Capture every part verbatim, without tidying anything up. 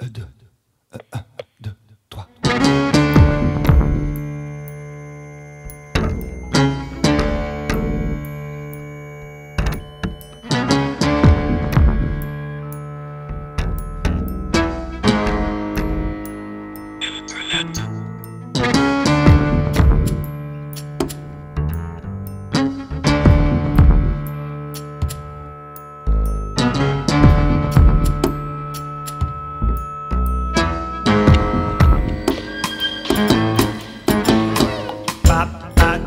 deux, un, deux, trois.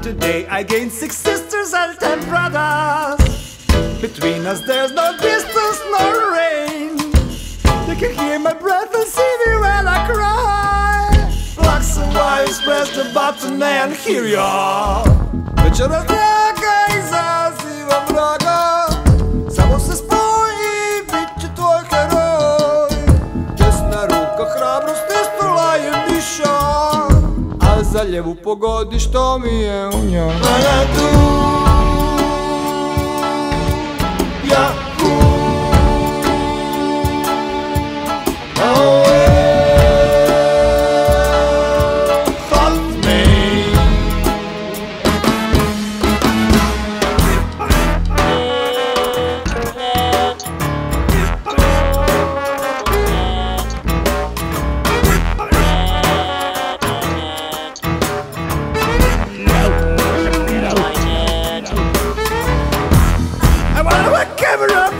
Today I gained six sisters and ten brothers. Between us there's no distance, no rain. They can hear my breath and see me when I cry. Blocks and wires, press the button and here you are. But you're not like I see one brother. Samo se spoji, bit će tvoj heroj. Desna ruka hrabrost isprla je viša. Za lijevu pogodi što mi je u njoj.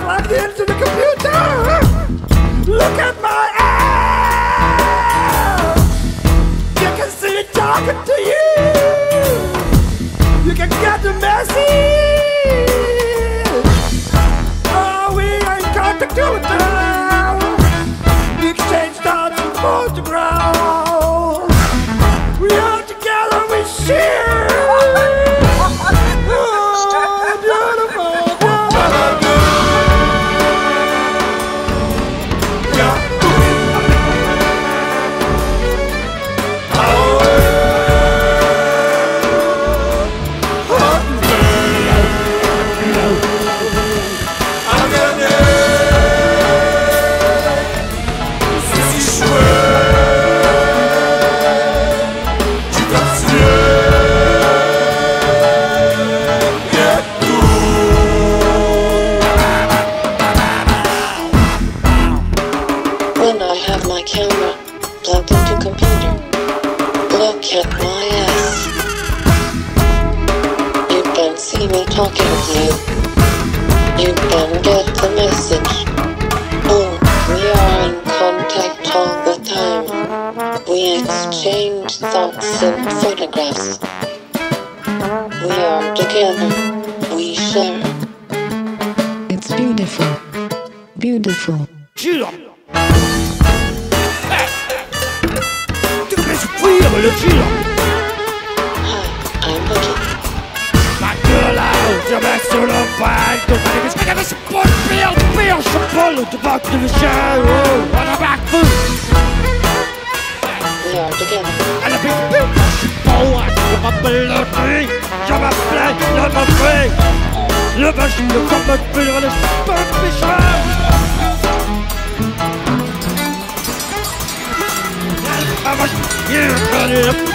Plugged into the computer. Look at my ass. You can see it talking to you. You can get the message. Oh, we ain't got to do it now. We exchange thoughts and photographs. We all together, we share. Camera plugged into computer. Look at my ass. You can see me talking to you. You can get the message. Oh, we are in contact all the time. We exchange thoughts and photographs. We are together. We share. It's beautiful. Beautiful. Judah. Le fil. Ma gueule à l'eau, je mets sur le bain de ma vie. Je me suis pas le pire, le pire, je suis pas le devant de mes chiens. Oh, on a back food. We are together. And a big big, je suis bon, je m'appelle le tri. Je m'appelle le mafé. Le vagin de comme le pire, les cheveux fichés. I'm a... You're gonna...